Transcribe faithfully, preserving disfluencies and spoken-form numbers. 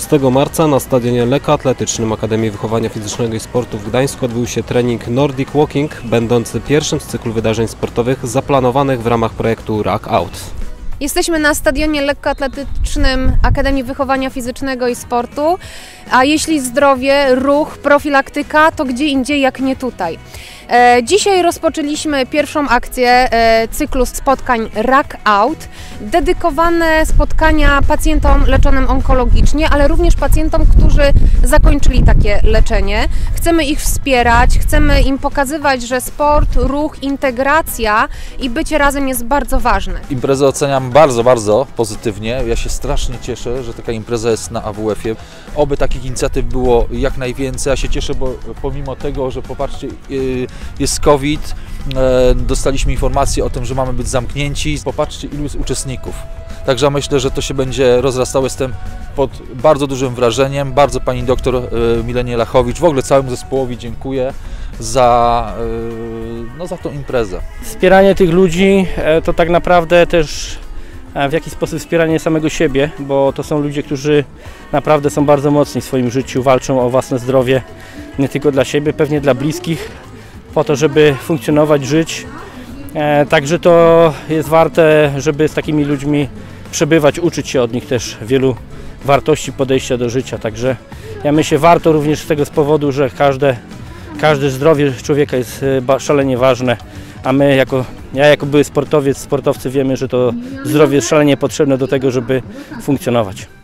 szóstego marca na stadionie lekkoatletycznym Akademii Wychowania Fizycznego i Sportu w Gdańsku odbył się trening Nordic Walking, będący pierwszym z cyklu wydarzeń sportowych zaplanowanych w ramach projektu Rak Out. Jesteśmy na stadionie lekkoatletycznym Akademii Wychowania Fizycznego i Sportu, a jeśli zdrowie, ruch, profilaktyka, to gdzie indziej jak nie tutaj. Dzisiaj rozpoczęliśmy pierwszą akcję cyklu spotkań Rak Out, dedykowane spotkania pacjentom leczonym onkologicznie, ale również pacjentom, którzy zakończyli takie leczenie. Chcemy ich wspierać, chcemy im pokazywać, że sport, ruch, integracja i bycie razem jest bardzo ważne. Imprezę oceniam bardzo, bardzo pozytywnie. Ja się strasznie cieszę, że taka impreza jest na A W F ie. Oby takich inicjatyw było jak najwięcej. Ja się cieszę, bo pomimo tego, że popatrzcie, yy, jest COVID, dostaliśmy informację o tym, że mamy być zamknięci. Popatrzcie, ilu jest uczestników. Także myślę, że to się będzie rozrastało. Jestem pod bardzo dużym wrażeniem. Bardzo pani doktor Milenie Lachowicz, w ogóle całemu zespołowi dziękuję za, no, za tą imprezę. Wspieranie tych ludzi to tak naprawdę też w jakiś sposób wspieranie samego siebie, bo to są ludzie, którzy naprawdę są bardzo mocni w swoim życiu, walczą o własne zdrowie, nie tylko dla siebie, pewnie dla bliskich, po to, żeby funkcjonować, żyć. E, także to jest warte, żeby z takimi ludźmi przebywać, uczyć się od nich też wielu wartości podejścia do życia. Także ja myślę, warto również z tego z powodu, że każde, każde zdrowie człowieka jest szalenie ważne, a my jako, ja jako były sportowiec, sportowcy wiemy, że to zdrowie jest szalenie potrzebne do tego, żeby funkcjonować.